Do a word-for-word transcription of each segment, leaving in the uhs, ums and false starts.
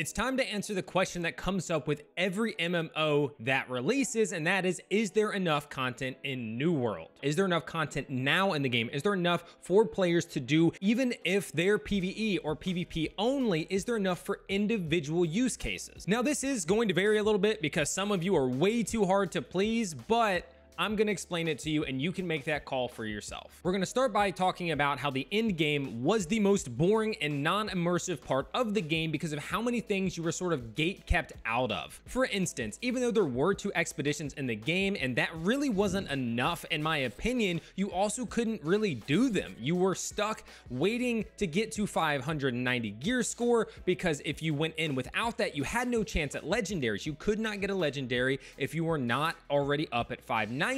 It's time to answer the question that comes up with every M M O that releases, and that is, is there enough content in New World? Is there enough content now in the game? Is there enough for players to do, even if they're PvE or PvP only? Is there enough for individual use cases? Now, this is going to vary a little bit because some of you are way too hard to please, but I'm gonna explain it to you and you can make that call for yourself. We're gonna start by talking about how the end game was the most boring and non-immersive part of the game because of how many things you were sort of gate kept out of. For instance, even though there were two expeditions in the game and that really wasn't enough in my opinion, you also couldn't really do them. You were stuck waiting to get to five hundred ninety gear score because if you went in without that, you had no chance at legendaries. You could not get a legendary if you were not already up at five ninety.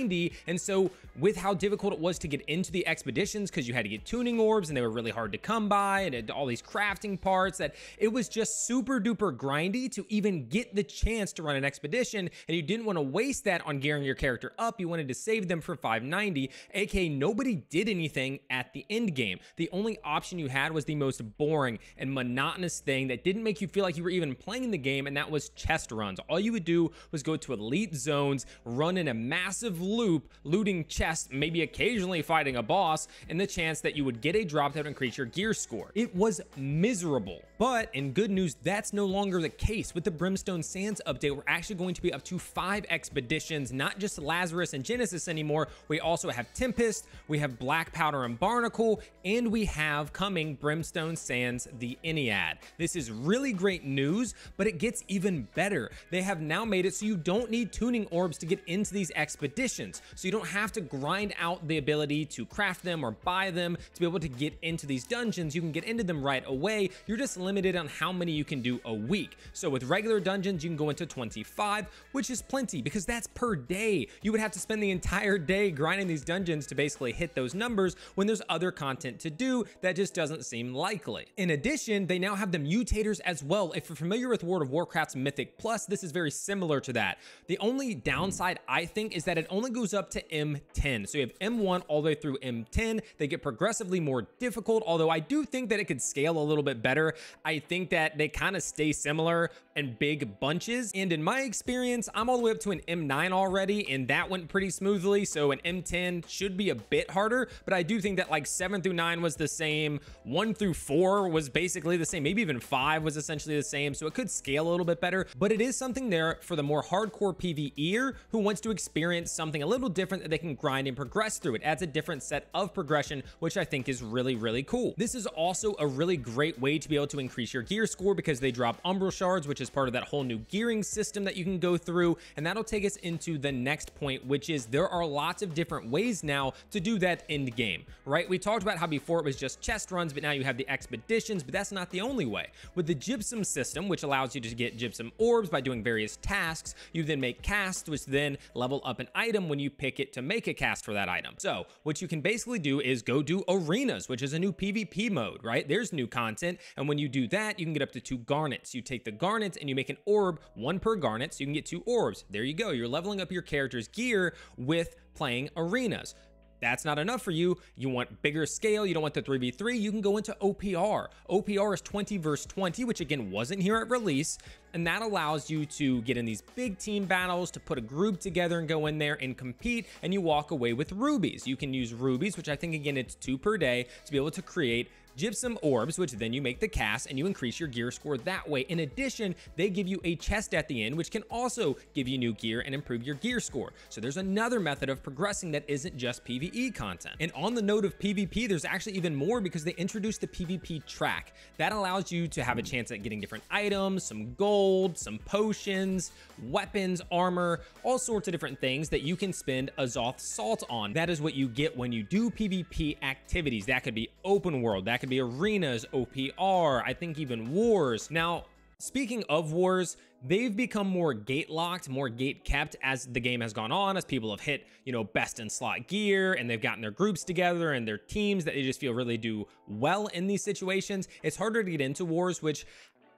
And so with how difficult it was to get into the expeditions because you had to get tuning orbs and they were really hard to come by and all these crafting parts, that it was just super duper grindy to even get the chance to run an expedition, and you didn't want to waste that on gearing your character up. You wanted to save them for five ninety, aka nobody did anything at the end game. The only option you had was the most boring and monotonous thing that didn't make you feel like you were even playing the game, and that was chest runs. All you would do was go to elite zones, run in a massive loop, looting chests, maybe occasionally fighting a boss, and the chance that you would get a drop that would increase your gear score. It was miserable. But in good news, that's no longer the case. With the Brimstone Sands update, we're actually going to be up to five expeditions, not just Lazarus and Genesis anymore. We also have Tempest, we have Black Powder and Barnacle, and we have coming Brimstone Sands, the Ennead. This is really great news, but it gets even better. They have now made it so you don't need tuning orbs to get into these expeditions. So you don't have to grind out the ability to craft them or buy them to be able to get into these dungeons. You can get into them right away. You're just limited on how many you can do a week. So with regular dungeons, you can go into twenty-five, which is plenty because that's per day. You would have to spend the entire day grinding these dungeons to basically hit those numbers when there's other content to do. That just doesn't seem likely. In addition, they now have the mutators as well. If you're familiar with World of Warcraft's Mythic Plus, this is very similar to that. The only downside, I think, is that it only goes up to M ten. So you have M one all the way through M ten. They get progressively more difficult, although I do think that it could scale a little bit better. I think that they kind of stay similar in big bunches. And in my experience, I'm all the way up to an M nine already, and that went pretty smoothly. So an M ten should be a bit harder, but I do think that like seven through nine was the same. one through four was basically the same. Maybe even five was essentially the same. So it could scale a little bit better, but it is something there for the more hardcore PvEer who wants to experience some something a little different that they can grind and progress through. It adds a different set of progression, which I think is really, really cool. This is also a really great way to be able to increase your gear score because they drop umbral shards, which is part of that whole new gearing system that you can go through. And that'll take us into the next point, which is there are lots of different ways now to do that end game, right? We talked about how before it was just chest runs, but now you have the expeditions, but that's not the only way. With the gypsum system, which allows you to get gypsum orbs by doing various tasks, you then make casts, which then level up an item when you pick it to make a cast for that item. So what you can basically do is go do arenas, which is a new PvP mode, right? There's new content. And when you do that, you can get up to two garnets. You take the garnets and you make an orb, one per garnet. So you can get two orbs. There you go. You're leveling up your character's gear with playing arenas. That's not enough for you. You want bigger scale. You don't want the three v three. You can go into O P R. O P R is twenty versus twenty, which again, wasn't here at release. And that allows you to get in these big team battles, to put a group together and go in there and compete. And you walk away with rubies. You can use rubies, which I think again, it's two per day, to be able to create gypsum orbs, which then you make the cast and you increase your gear score that way. In addition, they give you a chest at the end, which can also give you new gear and improve your gear score. So there's another method of progressing that isn't just PvE content. And on the note of PvP, there's actually even more because they introduced the PvP track. That allows you to have a chance at getting different items, some gold, some potions, weapons, armor, all sorts of different things that you can spend azoth salt on. That is what you get when you do PvP activities. That could be open world, that could be arenas, O P R, I think even wars. Now, speaking of wars, they've become more gate locked, more gate kept as the game has gone on, as people have hit, you know, best in slot gear and they've gotten their groups together and their teams that they just feel really do well in these situations. It's harder to get into wars, which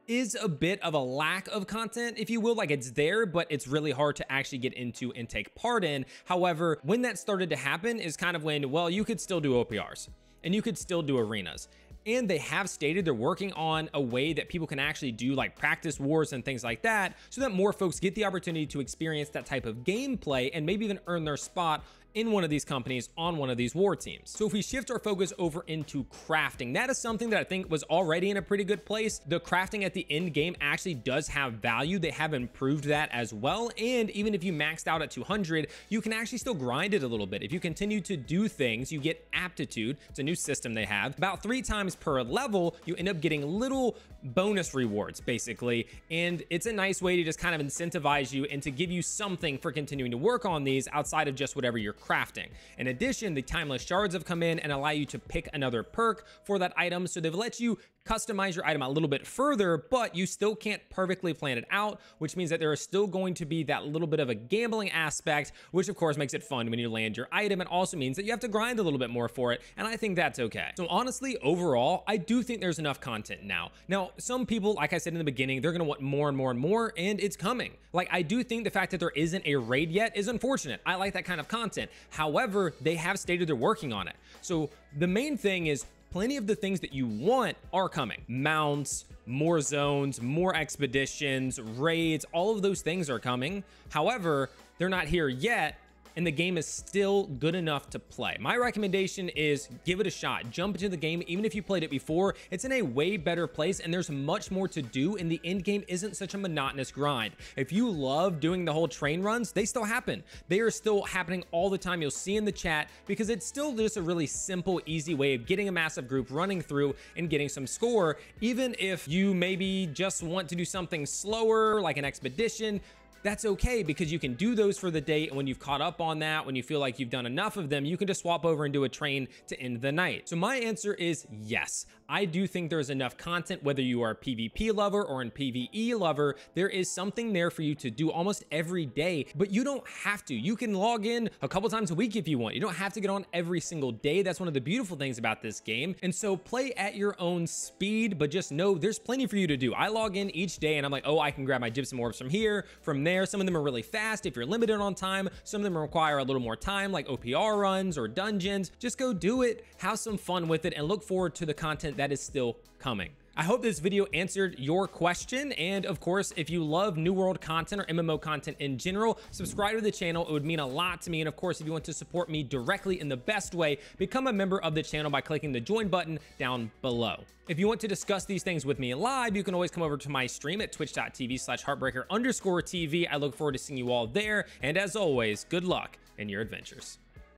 is a bit of a lack of content, if you will. Like, it's there, but it's really hard to actually get into and take part in. However, when that started to happen is kind of when, well, you could still do O P Rs. And you could still do arenas. And they have stated they're working on a way that people can actually do like practice wars and things like that, so that more folks get the opportunity to experience that type of gameplay and maybe even earn their spot in one of these companies on one of these war teams. So if we shift our focus over into crafting, that is something that I think was already in a pretty good place. The crafting at the end game actually does have value. They have improved that as well. And even if you maxed out at two hundred, you can actually still grind it a little bit. If you continue to do things, you get aptitude. It's a new system they have. About three times per level, you end up getting little bonus rewards basically. And it's a nice way to just kind of incentivize you and to give you something for continuing to work on these outside of just whatever you're crafting. In addition, the timeless shards have come in and allow you to pick another perk for that item. So they've let you customize your item a little bit further, but you still can't perfectly plan it out, which means that there is still going to be that little bit of a gambling aspect, which of course makes it fun when you land your item. It also means that you have to grind a little bit more for it, and I think that's okay. So honestly, overall, I do think there's enough content now. Now, some people, like I said in the beginning, they're gonna want more and more and more, and it's coming. Like, I do think the fact that there isn't a raid yet is unfortunate. I like that kind of content. However, they have stated they're working on it. So the main thing is plenty of the things that you want are coming. Mounts, more zones, more expeditions, raids, all of those things are coming. However, they're not here yet, and the game is still good enough to play. My recommendation is give it a shot. Jump into the game. Even if you played it before, it's in a way better place, and there's much more to do, and the end game isn't such a monotonous grind. If you love doing the whole train runs, they still happen. They are still happening all the time. You'll see in the chat, because it's still just a really simple, easy way of getting a massive group running through and getting some score. Even if you maybe just want to do something slower, like an expedition, that's okay, because you can do those for the day, and when you've caught up on that, when you feel like you've done enough of them, you can just swap over and do a train to end the night. So my answer is yes. I do think there's enough content, whether you are a PvP lover or a PvE lover, there is something there for you to do almost every day, but you don't have to. You can log in a couple times a week if you want. You don't have to get on every single day. That's one of the beautiful things about this game. And so play at your own speed, but just know there's plenty for you to do. I log in each day and I'm like, oh, I can grab my gypsum orbs from here, from there. Some of them are really fast if you're limited on time. Some of them require a little more time, like O P R runs or dungeons. Just go do it, have some fun with it, and look forward to the content that is still coming. I hope this video answered your question. And of course, if you love New World content or M M O content in general, subscribe to the channel. It would mean a lot to me. And of course, if you want to support me directly in the best way, become a member of the channel by clicking the join button down below. If you want to discuss these things with me live, you can always come over to my stream at twitch.tv slash heartbreaker underscore TV. I look forward to seeing you all there. And as always, good luck in your adventures.